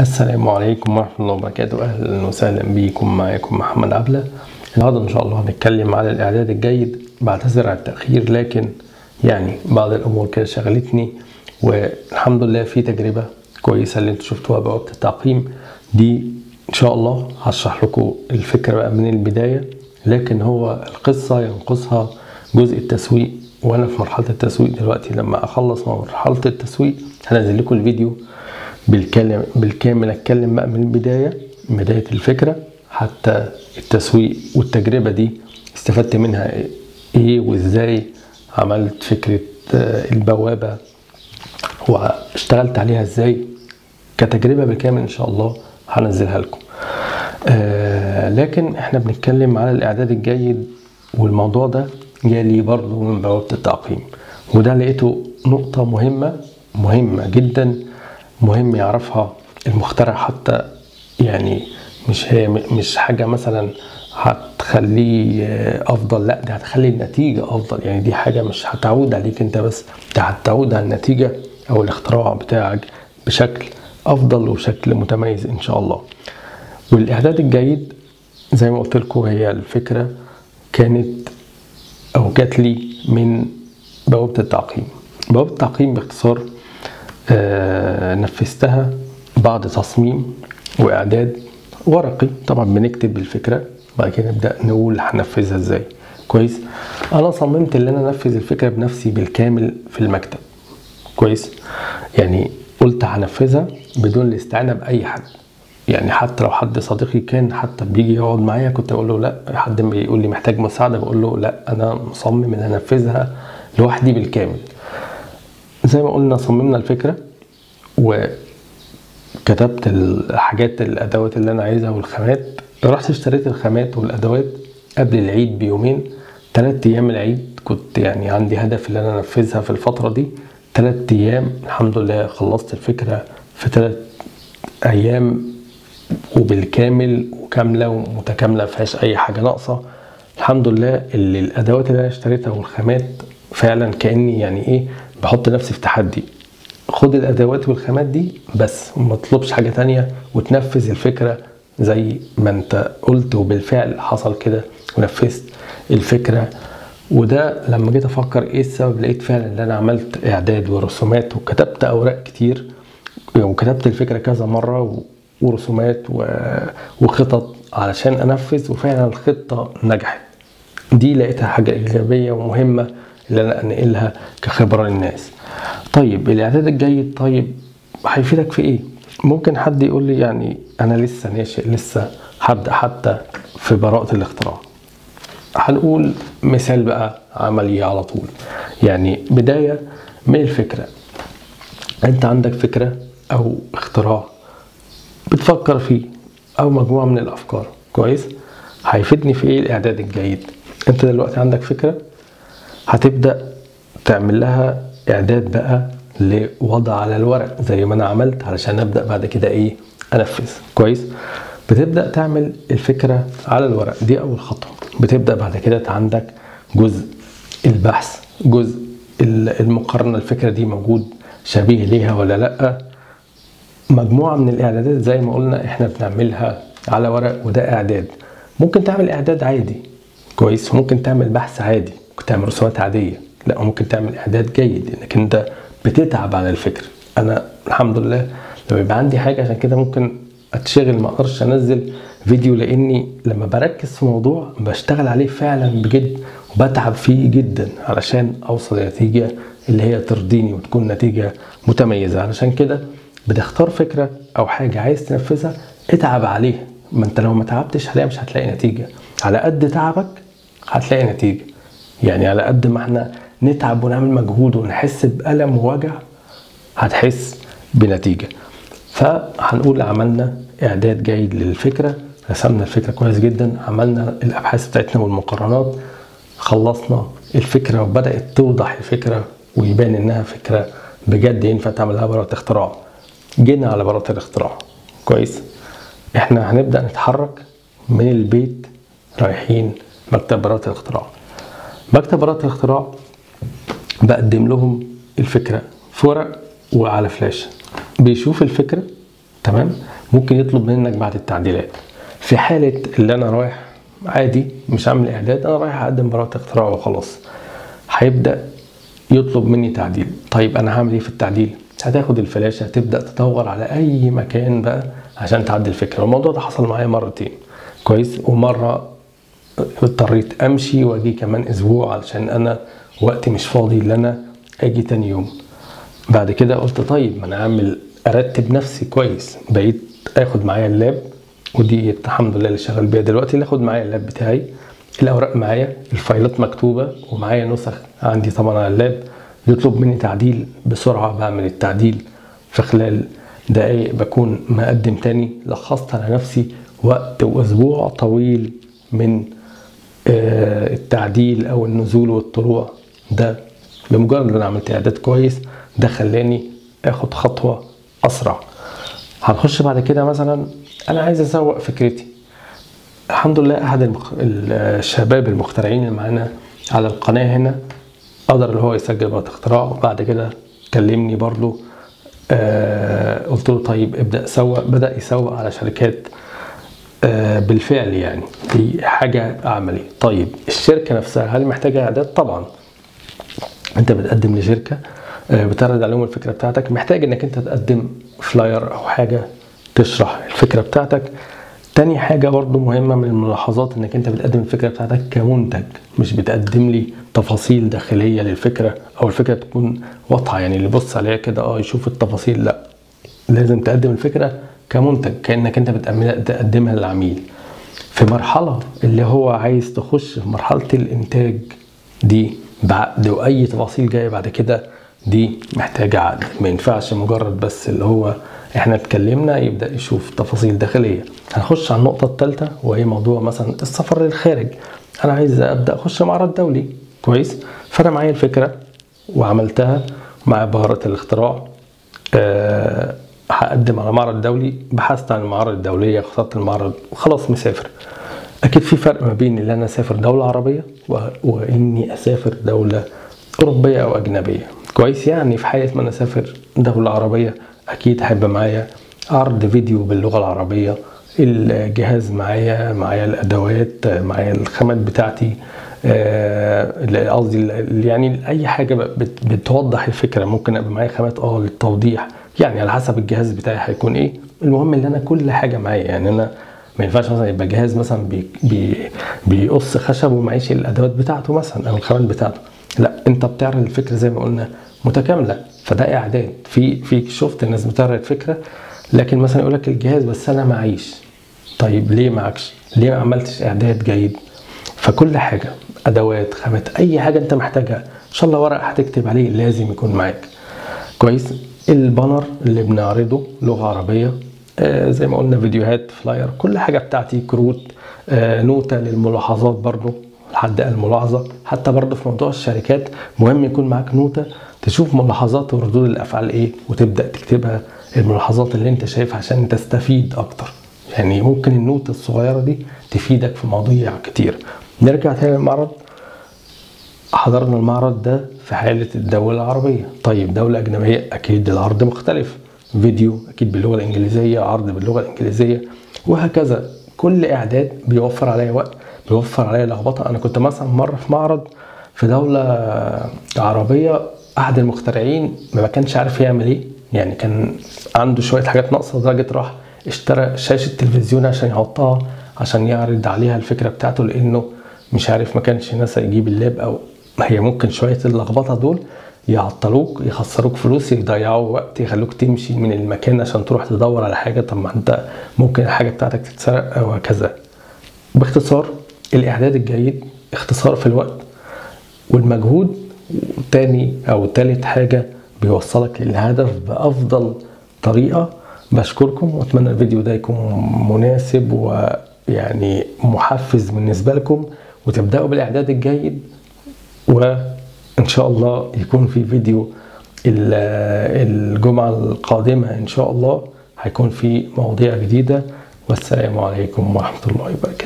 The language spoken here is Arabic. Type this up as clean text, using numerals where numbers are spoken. السلام عليكم ورحمة الله وبركاته. أهلا وسهلا بيكم، معاكم محمد عبلة. النهارده إن شاء الله هنتكلم على الإعداد الجيد. بعتذر على التأخير، لكن يعني بعض الأمور كده شغلتني، والحمد لله في تجربة كويسة اللي انتوا شفتوها بعض التعقيم دي. إن شاء الله هشرح لكم الفكرة بقى من البداية، لكن هو القصة ينقصها جزء التسويق، وأنا في مرحلة التسويق دلوقتي. لما أخلص مرحلة التسويق هنزل لكم الفيديو بالكامل، اتكلم بقى من البدايه، بدايه الفكره حتى التسويق، والتجربه دي استفدت منها ايه، وازاي عملت فكره البوابه واشتغلت عليها ازاي كتجربه بالكامل. ان شاء الله هنزلها لكم. لكن احنا بنتكلم على الاعداد الجيد، والموضوع ده جالي برضو من بوابه التعقيم، وده لقيته نقطه مهمه جدا، مهم يعرفها المخترع. حتى يعني مش حاجة مثلا هتخليه افضل، لا، دي هتخلي النتيجة افضل. يعني دي حاجة مش هتعود عليك انت بس، دي هتعود على النتيجة او الاختراع بتاعك بشكل افضل وشكل متميز ان شاء الله. والاعداد الجيد زي ما قلت لكم، هي الفكرة كانت او جات لي من بوابة التعقيم. بوابة التعقيم باختصار نفذتها بعد تصميم واعداد ورقي. طبعا بنكتب الفكره، بعد كده نبدا نقول هننفذها ازاي. كويس، انا صممت ان انا انفذ الفكره بنفسي بالكامل في المكتب. كويس، يعني قلت هنفذها بدون الاستعانه باي حد. يعني حتى لو حد صديقي كان حتى بيجي يقعد معايا كنت اقول له لا، حد بيقول لي محتاج مساعده بقول له لا، انا مصمم ان انا انفذها لوحدي بالكامل. زي ما قلنا صممنا الفكرة، وكتبت الحاجات الأدوات اللي أنا عايزها والخامات. رحت اشتريت الخامات والأدوات قبل العيد بيومين، 3 أيام العيد. كنت يعني عندي هدف اللي أنا أنفذها في الفترة دي 3 أيام. الحمد لله خلصت الفكرة في 3 أيام وبالكامل وكاملة ومتكاملة، مفيهاش أي حاجة ناقصة. الحمد لله اللي الأدوات اللي أنا اشتريتها والخامات فعلا كأني يعني إيه، بحط نفسي في تحدي. خد الادوات والخامات دي بس، وما تطلبش حاجه تانيه، وتنفذ الفكره زي ما انت قلت. وبالفعل حصل كده، ونفذت الفكره. وده لما جيت افكر ايه السبب، لقيت فعلا ان انا عملت اعداد ورسومات، وكتبت اوراق كتير، وكتبت الفكره كذا مره ورسومات وخطط علشان انفذ. وفعلا الخطه نجحت. دي لقيتها حاجه ايجابيه ومهمه اللي انا انقلها كخبره للناس. طيب الاعداد الجيد، طيب هيفيدك في ايه؟ ممكن حد يقول لي يعني انا لسه ناشئ، لسه هبدا حتى في براءه الاختراع. هنقول مثال بقى عملي على طول، يعني بدايه من الفكره. انت عندك فكره او اختراع بتفكر فيه، او مجموعه من الافكار. كويس، هيفيدني في ايه الاعداد الجيد؟ انت دلوقتي عندك فكره، هتبدأ تعمل لها إعداد بقى لوضع على الورق زي ما أنا عملت علشان أبدأ بعد كده إيه أنفذ. كويس، بتبدأ تعمل الفكرة على الورق، دي أول خطوة. بتبدأ بعد كده عندك جزء البحث، جزء المقارنة، الفكرة دي موجود شبيه ليها ولا لأ. مجموعة من الإعدادات زي ما قلنا إحنا بنعملها على ورق، وده إعداد. ممكن تعمل إعداد عادي، كويس، ممكن تعمل بحث عادي، ممكن تعمل رسومات عادية، لا، ممكن تعمل إعداد جيد إنك أنت بتتعب على الفكرة. أنا الحمد لله لما يبقى عندي حاجة عشان كده ممكن أتشغل، ما أقدرش أنزل فيديو، لأني لما بركز في موضوع بشتغل عليه فعلا بجد، وبتعب فيه جدا علشان أوصل لنتيجة اللي هي ترضيني وتكون نتيجة متميزة. علشان كده بتختار فكرة أو حاجة عايز تنفذها، اتعب عليها. ما أنت لو ما تعبتش عليها مش هتلاقي نتيجة. على قد تعبك هتلاقي نتيجة. يعني على قد ما احنا نتعب ونعمل مجهود ونحس بألم ووجع هتحس بنتيجة. فهنقول عملنا إعداد جيد للفكرة، رسمنا الفكرة كويس جدا، عملنا الأبحاث بتاعتنا والمقارنات، خلصنا الفكرة وبدأت توضح الفكرة ويبان إنها فكرة بجد ينفع تعملها براءة اختراع. جينا على براءة الاختراع. كويس، احنا هنبدأ نتحرك من البيت رايحين مكتب براءة الاختراع. مكتب براءة الاختراع بقدم لهم الفكرة في ورق وعلى فلاش، بيشوف الفكرة تمام، ممكن يطلب منك بعد التعديلات. في حاله اللي انا رايح عادي مش عامل اعداد، انا رايح اقدم براءه اختراع وخلاص، هيبدا يطلب مني تعديل. طيب انا هعمل ايه في التعديل؟ هتاخد الفلاشه هتبدا تدور على اي مكان بقى عشان تعدل فكره. والموضوع ده حصل معايا مرتين كويس، ومره اضطريت امشي واجي كمان اسبوع علشان انا وقتي مش فاضي ان انا اجي تاني يوم. بعد كده قلت طيب ما انا اعمل ارتب نفسي كويس، بقيت اخد معايا اللاب، ودي الحمد لله اللي شغال بيها دلوقتي، اللي اخد معايا اللاب بتاعي، الاوراق معايا، الفايلات مكتوبه ومعايا نسخ عندي طبعا على اللاب. يطلب مني تعديل بسرعه بعمل التعديل، في خلال دقايق بكون مقدم تاني. لخصت على نفسي وقت واسبوع طويل من التعديل او النزول والطلوع ده، بمجرد ان انا عملت اعداد كويس ده خلاني اخد خطوه اسرع. هنخش بعد كده مثلا انا عايز اسوق فكرتي. الحمد لله احد الشباب المخترعين اللي معانا على القناه هنا قدر اللي هو يسجل براءة اختراع، وبعد كده كلمني برضو قلت له طيب ابدا سوق، بدا يسوق على شركات بالفعل، يعني دي حاجه عمليه. طيب الشركه نفسها هل محتاجه اعداد؟ طبعا انت بتقدم لشركه بتعرض عليهم الفكره بتاعتك، محتاج انك انت تقدم فلاير او حاجه تشرح الفكره بتاعتك. تاني حاجه برضو مهمه من الملاحظات انك انت بتقدم الفكره بتاعتك كمنتج، مش بتقدم لي تفاصيل داخليه للفكره، او الفكره تكون واضحه يعني اللي بص عليها كده يشوف التفاصيل. لا، لازم تقدم الفكره كمنتج كانك انت بتقدمها للعميل. في مرحله اللي هو عايز تخش في مرحله الانتاج دي بعقد، واي تفاصيل جايه بعد كده دي محتاجه عقد، ما ينفعش مجرد بس اللي هو احنا اتكلمنا يبدا يشوف تفاصيل داخليه. هنخش على النقطه الثالثه وهي موضوع مثلا السفر للخارج. انا عايز ابدا اخش معرض دولي كويس، فانا معايا الفكره وعملتها مع بهارات الاختراع، هقدم على معرض دولي، بحثت عن المعارض الدوليه، اخترت المعرض وخلاص مسافر. اكيد في فرق ما بين ان انا اسافر دوله عربيه واني اسافر دوله اوروبيه او اجنبيه كويس. يعني في حاله ما انا اسافر دوله عربيه اكيد هيبقى معايا عرض فيديو باللغه العربيه، الجهاز معايا، معايا الادوات، معايا الخامات بتاعتي، قصدي يعني اي حاجه بتوضح الفكره. ممكن ابقى معايا خامات للتوضيح، يعني على حسب الجهاز بتاعي هيكون ايه. المهم ان انا كل حاجه معايا، يعني انا ما ينفعش مثلا يبقى جهاز مثلا بيقص خشب ومعيش الادوات بتاعته مثلا او الخامات بتاعته. لا، انت بتعرض الفكره زي ما قلنا متكامله، فده اعداد. في شفت الناس بتعرض فكره لكن مثلا يقول لك الجهاز بس انا معيش. طيب ليه معكش؟ ليه ما عملتش اعداد جيد؟ فكل حاجه، ادوات، خامات، اي حاجه انت محتاجها، ان شاء الله ورق هتكتب عليه لازم يكون معاك كويس. البانر اللي بنعرضه لغه عربيه، زي ما قلنا فيديوهات، فلاير، كل حاجه بتاعتي، كروت، نوته للملاحظات برضو لحد الملاحظه. حتى برضو في موضوع الشركات مهم يكون معاك نوته تشوف ملاحظات وردود الافعال ايه، وتبدا تكتبها الملاحظات اللي انت شايفها عشان تستفيد اكتر. يعني ممكن النوته الصغيره دي تفيدك في مواضيع كتير. نرجع تاني للمعرض. حضرنا المعرض ده في حالة الدولة العربية. طيب دولة أجنبية أكيد العرض مختلف، فيديو أكيد باللغة الإنجليزية، عرض باللغة الإنجليزية، وهكذا. كل إعداد بيوفر عليا وقت، بيوفر عليا لخبطة. أنا كنت مثلا مرة في معرض في دولة عربية، أحد المخترعين ما كانش عارف يعمل إيه، يعني كان عنده شوية حاجات ناقصة لدرجة راح اشترى شاشة تلفزيون عشان يحطها عشان يعرض عليها الفكرة بتاعته، لأنه مش عارف، ما كانش ناس يجيب اللاب، أو هي ممكن شويه اللخبطه دول يعطلوك، يخسروك فلوس، يضيعوا وقت، يخلوك تمشي من المكان عشان تروح تدور على حاجه. طب ما انت ممكن الحاجه بتاعتك تتسرق او هكذا. باختصار الاعداد الجيد اختصار في الوقت والمجهود. تاني او تالت حاجه بيوصلك للهدف بافضل طريقه. بشكركم واتمنى الفيديو ده يكون مناسب ويعني محفز بالنسبه لكم، وتبداوا بالاعداد الجيد، وان شاء الله يكون في فيديو الجمعة القادمة ان شاء الله هيكون في مواضيع جديدة. والسلام عليكم ورحمة الله وبركاته.